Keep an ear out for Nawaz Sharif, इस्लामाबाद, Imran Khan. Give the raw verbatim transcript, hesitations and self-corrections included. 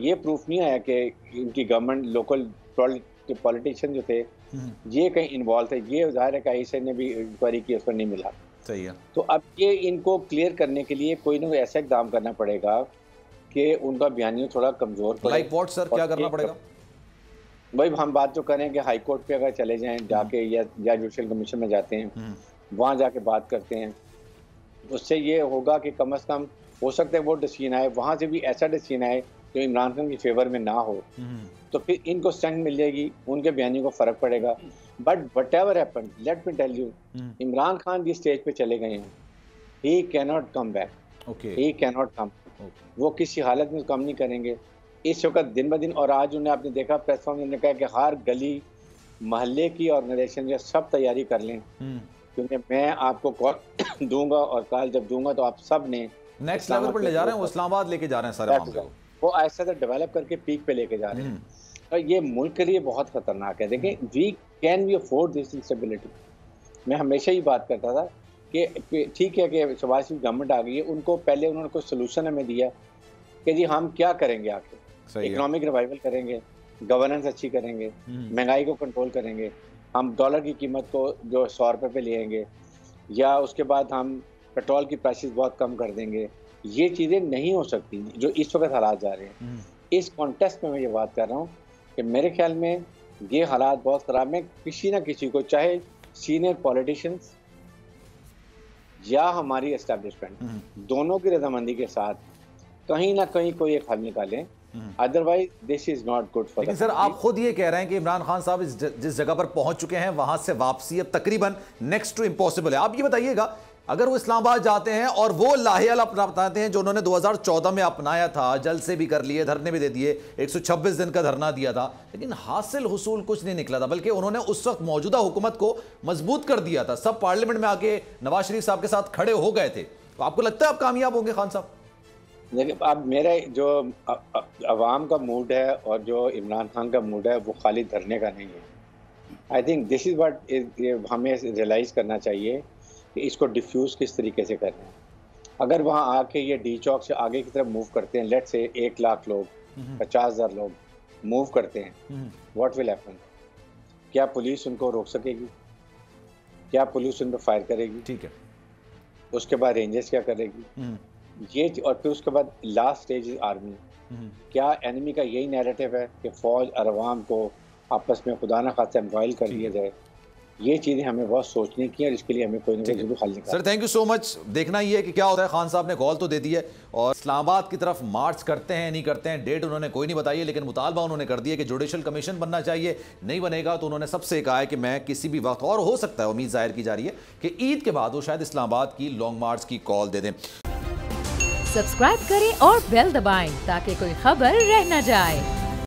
ये प्रूफ नहीं आया कि इनकी गवर्नमेंट लोकल पॉलिटिशियन जो थे ये कहीं इन्वॉल्व थे। ये जाहिर है कि आई सी ने भी इंक्वायरी की, उस पर नहीं मिला। सही है। तो अब ये इनको क्लियर करने के लिए कोई ना कोई ऐसा काम करना पड़ेगा कि उनका बयानियों थोड़ा कमजोर पड़े। लाइक व्हाट सर, क्या करना पड़ेगा? भाई हम बात तो करें कि हाई कोर्ट पे अगर चले जाएं जाके या जुडिशल कमीशन में जाते हैं, वहाँ जाके बात करते हैं, उससे ये होगा कि कम अज़ कम हो सकता है वो डिसीजन आए, वहाँ से भी ऐसा डिसीजन आए जो इमरान खान की फेवर में ना हो, तो फिर इनको स्ट्रेंथ मिल जाएगी, उनके बयानी को फ़र्क पड़ेगा। But whatever happen, let me tell you, Imran Khan जिस स्टेज पे चले गए हैं, he can not come back, he can not come, वो किसी हालत में कम नहीं करेंगे इस वक्त दिन ब दिन। और आज उन्हें आपने देखा प्लेटफॉर्म में, उन्होंने कहा कि हर गली महल्ले की ऑर्गेनाइजेशन जो सब तैयारी कर लें, क्योंकि मैं आपको कॉल दूंगा और कॉल जब दूंगा तो आप सब ने नेक्स्ट लेवल पर ले जा रहे हैं, इस्लामाबाद लेके जा रहे हैं सारे मामले को, वो ऐसा डेवलप करके पीक पे लेके जा रहे हैं। और ये मुल्क के लिए बहुत खतरनाक है। देखें, we can we afford this instability. मैं हमेशा ही बात करता था कि ठीक है कि शबाज की गवर्नमेंट आ गई है, उनको पहले उन्होंने कोई सोल्यूशन हमें दिया कि जी हम क्या करेंगे आगे, इकोनॉमिक रिवाइवल करेंगे, गवर्नेंस अच्छी करेंगे, महंगाई को कंट्रोल करेंगे, हम डॉलर की कीमत को जो सौ रुपये पे ले आएंगे, या उसके बाद हम पेट्रोल की प्राइसेस बहुत कम कर देंगे। ये चीज़ें नहीं हो सकती जो इस वक्त हालात जा रहे हैं। इस कॉन्टेक्स्ट में मैं ये बात कर रहा हूँ कि मेरे ख्याल में ये हालात बहुत ख़राब हैं। किसी ना किसी को, चाहे सीनियर पॉलिटिशियंस या हमारी एस्टेब्लिशमेंट, दोनों की रजामंदी के साथ कहीं ना कहीं कोई एक हल निकालें, otherwise this is not good for. लेकिन सर आप खुद ये कह रहे हैं कि इमरान खान साहब इस जिस जगह पर पहुंच चुके हैं वहां से वापसी अब तकरीबन नेक्स्ट टू इम्पॉसिबल है। आप ये बताइएगा, अगर वो इस्लामाबाद जाते हैं और वो लाहेल अपनाते हैं जो उन्होंने दो हज़ार चौदह में अपनाया था, जलसे भी कर लिए, धरने भी दे दिए, एक सौ छब्बीस दिन का धरना दिया था, लेकिन हासिल हुसूल कुछ नहीं निकला था, बल्कि उन्होंने उस वक्त मौजूदा हुकूमत को मजबूत कर दिया था, सब पार्लियामेंट में आके नवाज शरीफ साहब के साथ खड़े हो गए थे। तो आपको लगता है आप कामयाब होंगे खान साहब? देखिए, अब मेरा जो आवाम का मूड है और जो इमरान खान का मूड है वो खाली धरने का नहीं है। I think this is what हमें रियलाइज़ करना चाहिए कि इसको डिफ्यूज़ किस तरीके से कर रहे हैं। अगर वहाँ आके ये डी चौक से आगे की तरफ मूव करते हैं, लेट से एक लाख लोग, पचास हज़ार लोग मूव करते हैं, व्हाट विल हैपन? क्या पुलिस उनको रोक सकेगी? क्या पुलिस उन पर फायर करेगी? ठीक है, उसके बाद रेंजर्स क्या करेगी? ये, और फिर उसके बाद लास्ट स्टेज इज आर्मी। क्या एनिमी का यही नैरेटिव है कि फौज और अवाम को आपस में खुदा ना खास्ता एम्बॉयल कर लिया जाए? ये चीज़ें हमें बहुत सोचने की है और इसके लिए हमें कोई ना कोई जरूर हल निकालना। Sir thank you so much. देखना ये है कि क्या होता है। खान साहब ने कॉल तो दे दी है और इस्लामाबाद की तरफ मार्च करते हैं नहीं करते हैं, डेट उन्होंने कोई नहीं बताई है, लेकिन मुतालबा उन्होंने कर दिया कि जुडिशल कमीशन बनना चाहिए, नहीं बनेगा तो उन्होंने सबसे कहा है कि मैं किसी भी वक्त, और हो सकता है उम्मीद जाहिर की जा रही है कि ईद के बाद वो शायद इस्लामाबाद की लॉन्ग मार्च की कॉल दे दें। सब्सक्राइब करें और बेल दबाएं ताकि कोई खबर रह न जाए।